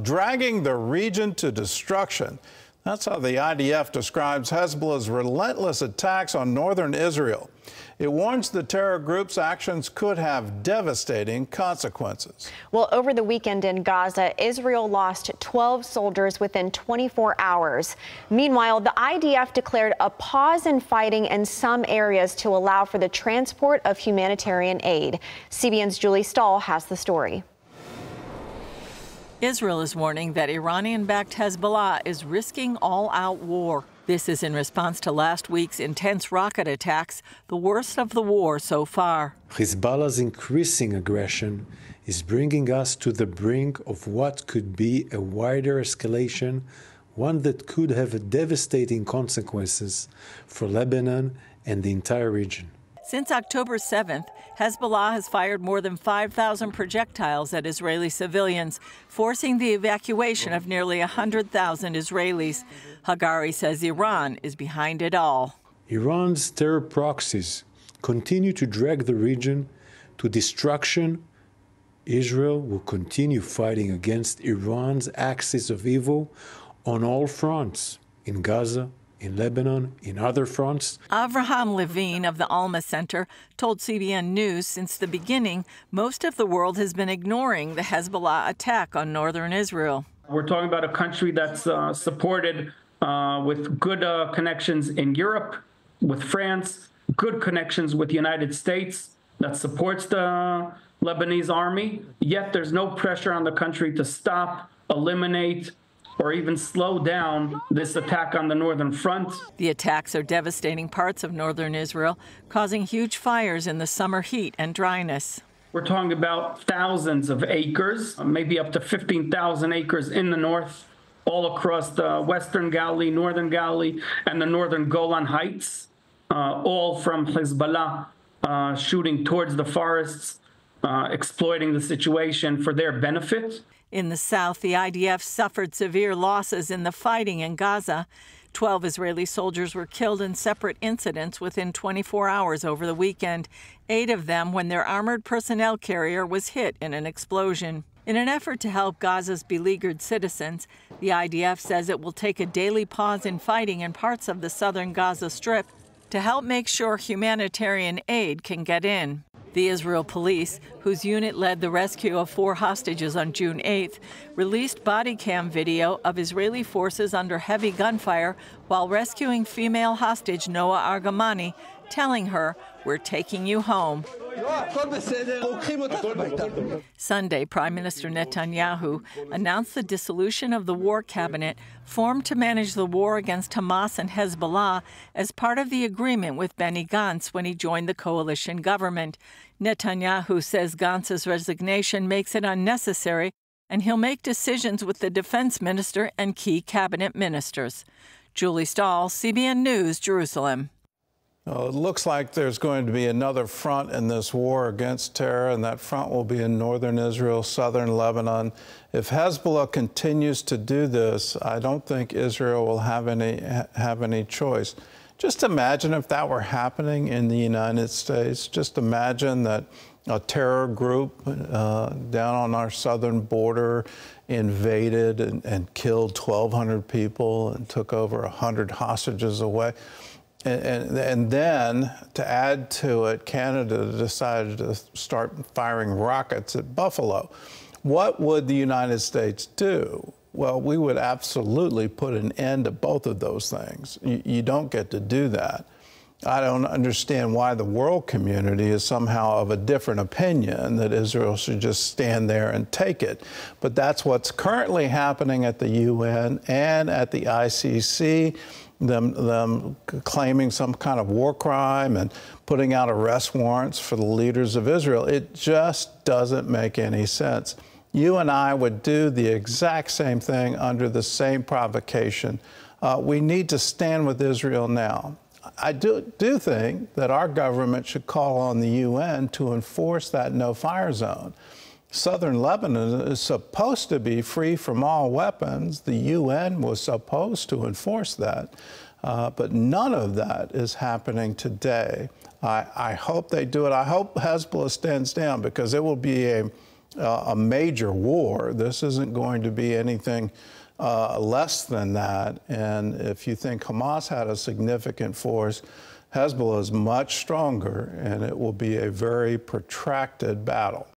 dragging the region to destruction. That's how the IDF describes Hezbollah's relentless attacks on northern Israel. It warns the terror group's actions could have devastating consequences. Well, over the weekend in Gaza, Israel lost 12 soldiers within 24 hours. Meanwhile, the IDF declared a pause in fighting in some areas to allow for the transport of humanitarian aid. CBN's Julie Stahl has the story. Israel is warning that Iranian-backed Hezbollah is risking all-out war. This is in response to last week's intense rocket attacks, the worst of the war so far. Hezbollah's increasing aggression is bringing us to the brink of what could be a wider escalation, one that could have devastating consequences for Lebanon and the entire region. Since October 7th, Hezbollah has fired more than 5,000 projectiles at Israeli civilians, forcing the evacuation of nearly 100,000 Israelis. Hagari says Iran is behind it all. Iran's terror proxies continue to drag the region to destruction. Israel will continue fighting against Iran's axis of evil on all fronts, in Gaza, in Lebanon, in other fronts. Avraham Levine of the Alma Center told CBN News since the beginning, most of the world has been ignoring the Hezbollah attack on northern Israel. We're talking about a country that's supported with good connections in Europe, with France, good connections with the United States, that supports the Lebanese army. Yet there's no pressure on the country to stop, eliminate, or even slow down this attack on the northern front. The attacks are devastating parts of northern Israel, causing huge fires in the summer heat and dryness. We're talking about thousands of acres, maybe up to 15,000 acres in the north, all across the western Galilee, northern Galilee, and the northern Golan Heights, all from Hezbollah shooting towards the forests, exploiting the situation for their benefit. In the south, the IDF suffered severe losses in the fighting in Gaza. 12 Israeli soldiers were killed in separate incidents within 24 hours over the weekend, 8 of them when their armored personnel carrier was hit in an explosion. In an effort to help Gaza's beleaguered citizens, the IDF says it will take a daily pause in fighting in parts of the southern Gaza Strip to help make sure humanitarian aid can get in. The Israel police, whose unit led the rescue of 4 hostages on June 8th, released body cam video of Israeli forces under heavy gunfire while rescuing female hostage Noa Argamani, telling her, "We're taking you home." Sunday, Prime Minister Netanyahu announced the dissolution of the war cabinet formed to manage the war against Hamas and Hezbollah as part of the agreement with Benny Gantz when he joined the coalition government. Netanyahu says Gantz's resignation makes it unnecessary, and he'll make decisions with the defense minister and key cabinet ministers. Julie Stahl, CBN News, Jerusalem. Well, it looks like there's going to be another front in this war against terror, and that front will be in northern Israel, southern Lebanon. If Hezbollah continues to do this, I don't think Israel will have any choice. Just imagine if that were happening in the United States. Just imagine that a terror group down on our southern border invaded and killed 1,200 people and took over 100 hostages away. And then, to add to it, Canada decided to start firing rockets at Buffalo. What would the United States do? Well, we would absolutely put an end to both of those things. You don't get to do that. I don't understand why the world community is somehow of a different opinion that Israel should just stand there and take it. But that's what's currently happening at the UN and at the ICC. Them claiming some kind of war crime and putting out arrest warrants for the leaders of Israel. It just doesn't make any sense. You and I would do the exact same thing under the same provocation. We need to stand with Israel now. I do think that our government should call on the UN to enforce that no-fire zone. Southern Lebanon is supposed to be free from all weapons. The UN was supposed to enforce that, but none of that is happening today. I hope they do it. I hope Hezbollah stands down, because it will be a a major war. This isn't going to be anything less than that. And if you think Hamas had a significant force, Hezbollah is much stronger, and it will be a very protracted battle.